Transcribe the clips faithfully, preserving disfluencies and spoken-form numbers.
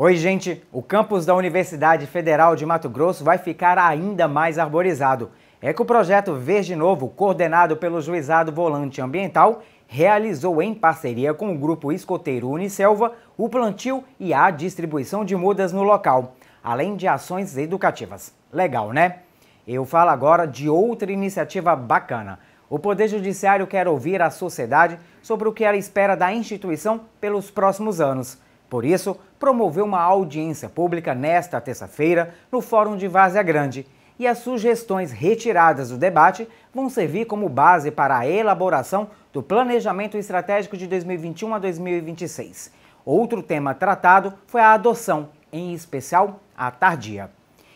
Oi, gente! O campus da Universidade Federal de Mato Grosso vai ficar ainda mais arborizado. É que o projeto Verde Novo, coordenado pelo Juizado Volante Ambiental, realizou em parceria com o Grupo Escoteiro Unicelva o plantio e a distribuição de mudas no local, além de ações educativas. Legal, né? Eu falo agora de outra iniciativa bacana. O Poder Judiciário quer ouvir a sociedade sobre o que ela espera da instituição pelos próximos anos. Por isso, promoveu uma audiência pública nesta terça-feira no Fórum de Várzea Grande, e as sugestões retiradas do debate vão servir como base para a elaboração do Planejamento Estratégico de dois mil e vinte e um a dois mil e vinte e seis. Outro tema tratado foi a adoção, em especial a tardia.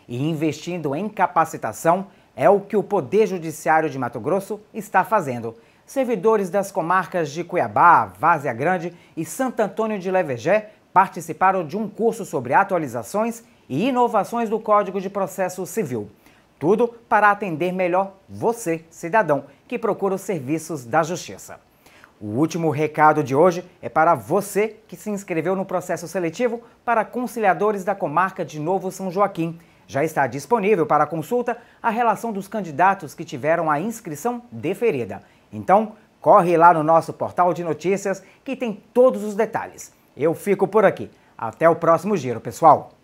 E investindo em capacitação é o que o Poder Judiciário de Mato Grosso está fazendo. Servidores das comarcas de Cuiabá, Várzea Grande e Santo Antônio de Levergé participaram de um curso sobre atualizações e inovações do Código de Processo Civil. Tudo para atender melhor você, cidadão, que procura os serviços da Justiça. O último recado de hoje é para você que se inscreveu no processo seletivo para conciliadores da comarca de Novo São Joaquim. Já está disponível para consulta a relação dos candidatos que tiveram a inscrição deferida. Então, corre lá no nosso portal de notícias que tem todos os detalhes. Eu fico por aqui. Até o próximo giro, pessoal!